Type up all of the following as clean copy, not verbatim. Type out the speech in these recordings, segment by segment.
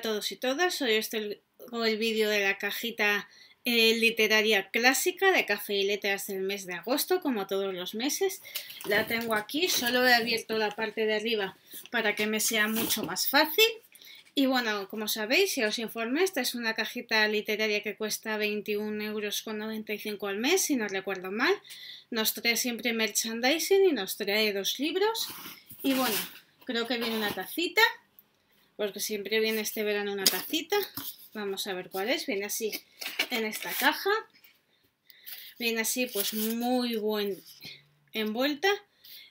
a todos y todas, hoy os traigo el vídeo de la cajita literaria clásica de Café y Letras del mes de agosto, como todos los meses. La tengo aquí, solo he abierto la parte de arriba para que me sea mucho más fácil. Y bueno, como sabéis, ya os informé, esta es una cajita literaria que cuesta 21,95 € al mes, si no recuerdo mal. Nos trae siempre merchandising y nos trae dos libros. Y bueno, creo que viene una tacita, porque siempre viene este verano una tacita. Vamos a ver cuál es. Viene así en esta caja. Viene así, pues muy buen envuelta.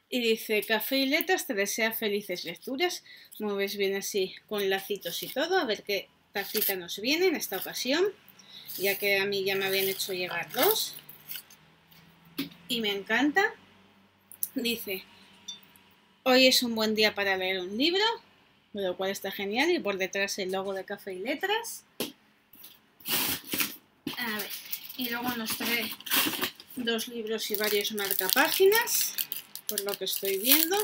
Y dice: Café y Letras te desea felices lecturas. Como ves, viene así con lacitos y todo. A ver qué tacita nos viene en esta ocasión, ya que a mí ya me habían hecho llegar dos. Y me encanta. Dice: hoy es un buen día para leer un libro, lo cual está genial. Y por detrás el logo de Café y Letras. A ver. Y luego nos trae dos libros y varios marcapáginas, por lo que estoy viendo.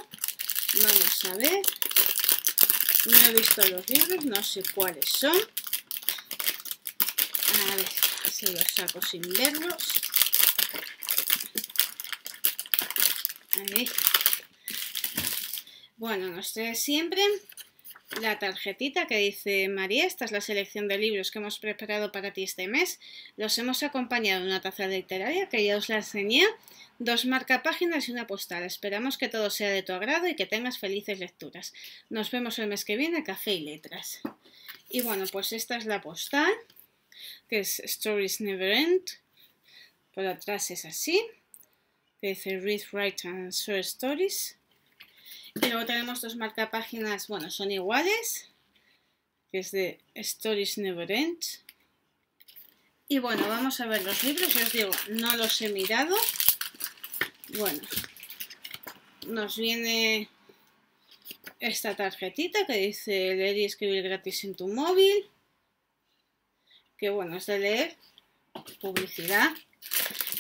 Vamos a ver, no he visto los libros, no sé cuáles son. A ver si los saco sin verlos. Ahí. Bueno, nos trae siempre la tarjetita que dice: María, esta es la selección de libros que hemos preparado para ti este mes. Los hemos acompañado en una taza literaria que ya os la enseñé, dos marcapáginas y una postal. Esperamos que todo sea de tu agrado y que tengas felices lecturas. Nos vemos el mes que viene, Café y Letras. Y bueno, pues esta es la postal, que es Stories Never End. Por atrás es así, que dice: Read, Write and Share Stories. Y luego tenemos dos marcapáginas, bueno, son iguales, que es de Stories Never End. Y bueno, vamos a ver los libros. Ya os digo, no los he mirado. Bueno, nos viene esta tarjetita que dice: leer y escribir gratis en tu móvil. Que bueno, es de leer, publicidad.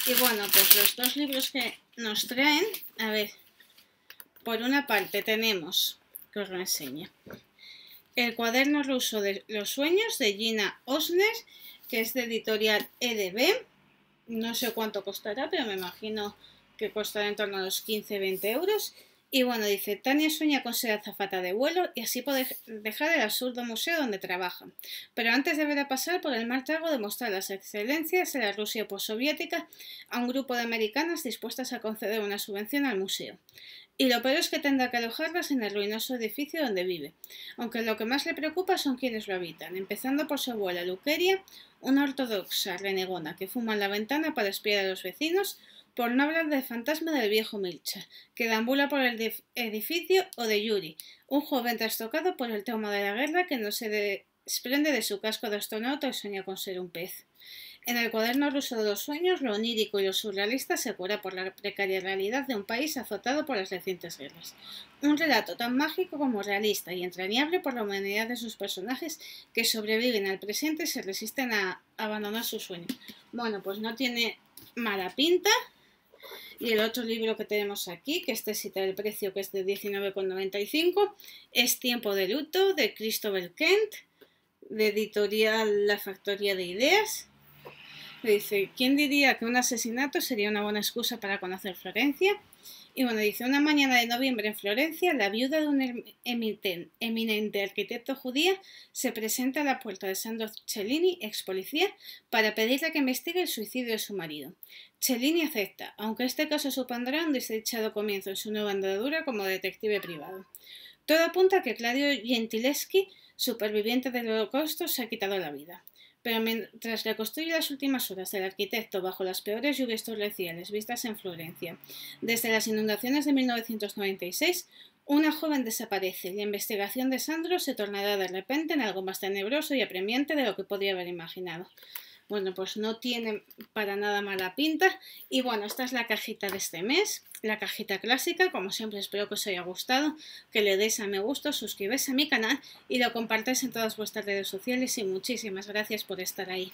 Y bueno, pues los dos libros que nos traen, a ver, por una parte tenemos, que os lo enseño, El cuaderno ruso de los sueños de Gina Osnes, que es de editorial EDB. No sé cuánto costará, pero me imagino que costará en torno a los 15-20 €. Y bueno, dice: Tania sueña con ser azafata de vuelo y así poder dejar el absurdo museo donde trabaja, pero antes deberá pasar por el mal trago de mostrar las excelencias de la Rusia postsoviética a un grupo de americanas dispuestas a conceder una subvención al museo. Y lo peor es que tendrá que alojarlas en el ruinoso edificio donde vive, aunque lo que más le preocupa son quienes lo habitan, empezando por su abuela Luqueria, una ortodoxa renegona que fuma en la ventana para espiar a los vecinos, por no hablar del fantasma del viejo Milcha, que deambula por el edificio, o de Yuri, un joven trastocado por el trauma de la guerra que no se desprende de su casco de astronauta y sueña con ser un pez. En El cuaderno ruso de los sueños, lo onírico y lo surrealista se cura por la precaria realidad de un país azotado por las recientes guerras. Un relato tan mágico como realista y entrañable por la humanidad de sus personajes, que sobreviven al presente y se resisten a abandonar sus sueños. Bueno, pues no tiene mala pinta. Y el otro libro que tenemos aquí, que este sí trae el precio, que es de 19,95 €, es Tiempo de luto, de Christopher Kent, de editorial La Factoría de Ideas. Dice: ¿quién diría que un asesinato sería una buena excusa para conocer Florencia? Y bueno, dice: una mañana de noviembre en Florencia, la viuda de un eminente arquitecto judía se presenta a la puerta de Sandro Cellini, ex policía, para pedirle que investigue el suicidio de su marido. Cellini acepta, aunque este caso supondrá un desdichado comienzo en su nueva andadura como detective privado. Todo apunta a que Claudio Gentileschi, superviviente del Holocausto, se ha quitado la vida. Pero mientras reconstruye las últimas horas del arquitecto bajo las peores lluvias torrenciales vistas en Florencia desde las inundaciones de 1996, una joven desaparece y la investigación de Sandro se tornará de repente en algo más tenebroso y apremiante de lo que podría haber imaginado. Bueno, pues no tiene para nada mala pinta. Y bueno, esta es la cajita de este mes, la cajita clásica. Como siempre, espero que os haya gustado, que le deis a me gusta, suscribáis a mi canal y lo compartáis en todas vuestras redes sociales. Y muchísimas gracias por estar ahí.